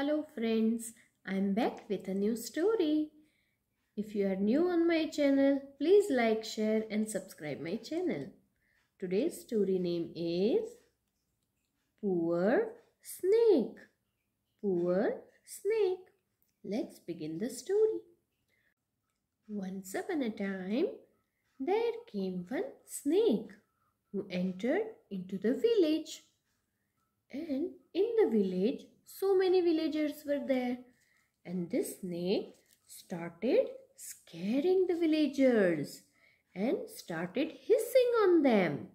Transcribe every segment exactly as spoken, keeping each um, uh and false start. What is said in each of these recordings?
Hello friends, I am back with a new story. If you are new on my channel, please like, share and subscribe my channel. Today's story name is Poor Snake. Poor Snake. Let's begin the story. Once upon a time, there came one snake who entered into the village. And in the village, so many villagers were there, and this snake started scaring the villagers and started hissing on them.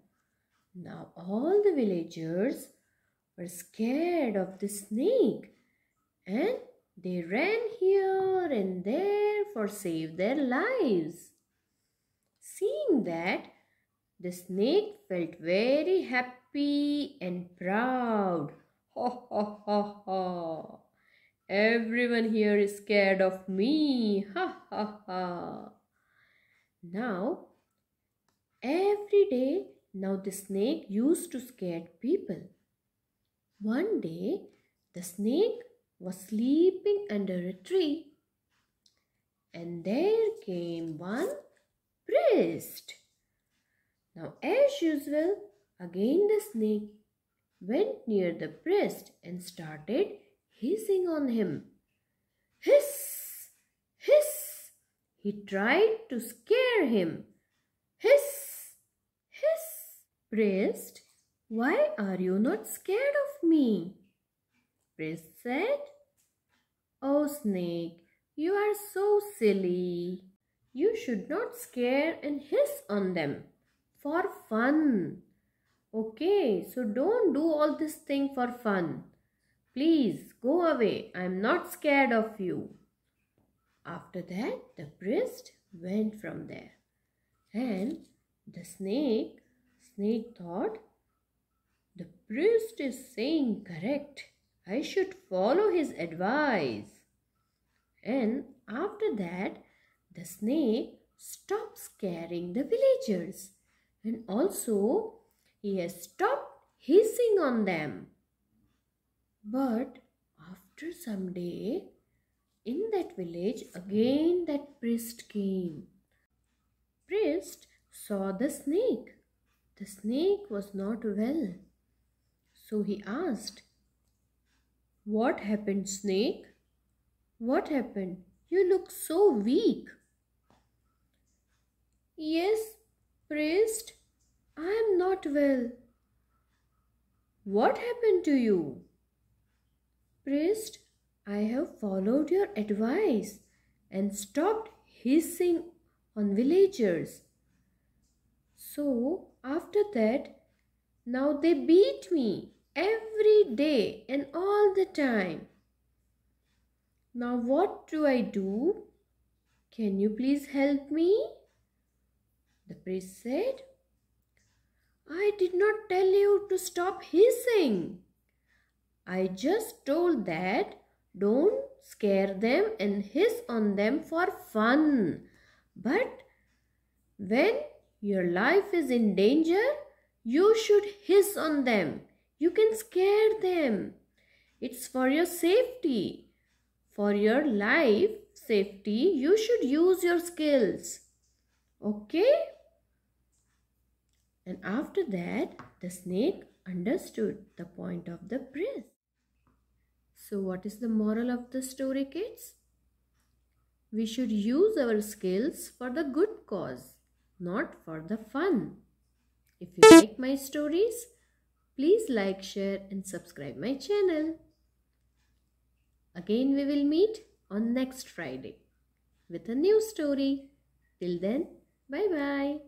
Now all the villagers were scared of the snake, and they ran here and there for save their lives. Seeing that, the snake felt very happy and proud. Ho, ho, ho, ho. Everyone here is scared of me. Ha, ha, ha. Now, every day, now the snake used to scare people. One day, the snake was sleeping under a tree. And there came one priest. Now, as usual, again the snake went near the priest and started hissing on him. Hiss! Hiss! He tried to scare him. Hiss! Hiss! Priest, why are you not scared of me? Priest said, Oh snake, you are so silly. You should not scare and hiss on them for fun. Okay, so don't do all this thing for fun. Please go away. I'm not scared of you. After that, the priest went from there. And the snake, snake thought, the priest is saying correct. I should follow his advice. And after that, the snake stopped scaring the villagers. And also, he has stopped hissing on them. But after some day, in that village, again that priest came. Priest saw the snake. The snake was not well. So he asked, What happened, snake? What happened? You look so weak. Yes, priest. I am not well. What happened to you? Priest, I have followed your advice and stopped hissing on villagers. So, after that, now they beat me every day and all the time. Now what do I do? Can you please help me? The priest said, I did not tell you to stop hissing. I just told that don't scare them and hiss on them for fun. But when your life is in danger, you should hiss on them. You can scare them. It's for your safety. For your life safety, you should use your skills. Okay? And after that, the snake understood the point of the priest. So what is the moral of the story, kids? We should use our skills for the good cause, not for the fun. If you like my stories, please like, share and subscribe my channel. Again, we will meet on next Friday with a new story. Till then, bye-bye.